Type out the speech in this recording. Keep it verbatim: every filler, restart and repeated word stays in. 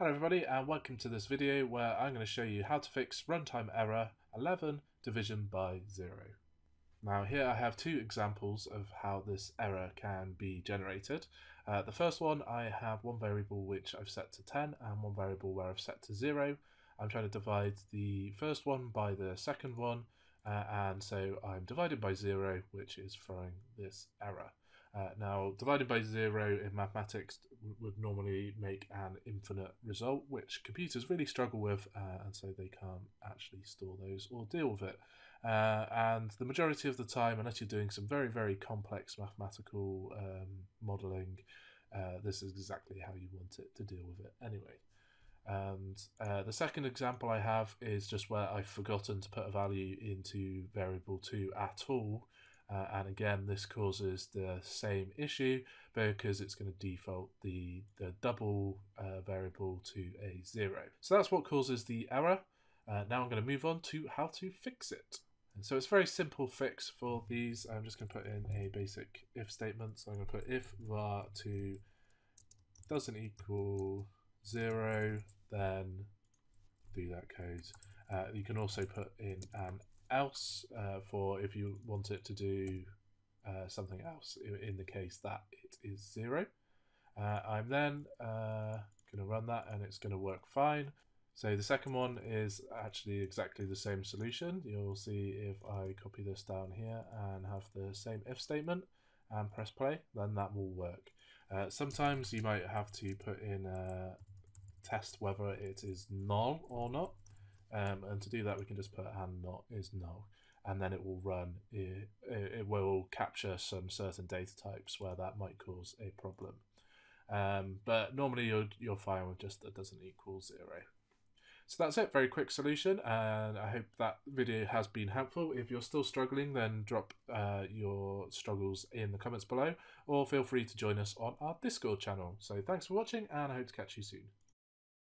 Hello everybody and welcome to this video where I'm going to show you how to fix runtime error eleven division by zero. Now here I have two examples of how this error can be generated. Uh, the first one, I have one variable which I've set to ten and one variable where I've set to zero. I'm trying to divide the first one by the second one uh, and so I'm divided by zero, which is throwing this error. Uh, now, divided by zero in mathematics would normally make an infinite result, which computers really struggle with, uh, and so they can't actually store those or deal with it. Uh, and the majority of the time, unless you're doing some very, very complex mathematical um, modelling, uh, this is exactly how you want it to deal with it anyway. And uh, the second example I have is just where I've forgotten to put a value into variable two at all. Uh, and again, this causes the same issue because it's going to default the, the double uh, variable to a zero. So that's what causes the error. Uh, now I'm going to move on to how to fix it. And so it's a very simple fix for these. I'm just going to put in a basic if statement. So I'm going to put if var two doesn't equal zero, then do that code. Uh, you can also put in an else uh, for if you want it to do uh, something else in the case that it is zero. Uh, I'm then uh, going to run that and it's going to work fine. So the second one is actually exactly the same solution. You'll see if I copy this down here and have the same if statement and press play, then that will work. Uh, sometimes you might have to put in a test whether it is null or not. Um, and to do that, we can just put and not is null, and then it will run. It, it will capture some certain data types where that might cause a problem. Um, but normally you're, you're fine with just that doesn't equal zero. So that's it, very quick solution, and I hope that video has been helpful. If you're still struggling, then drop uh, your struggles in the comments below, or feel free to join us on our Discord channel. So thanks for watching, and I hope to catch you soon.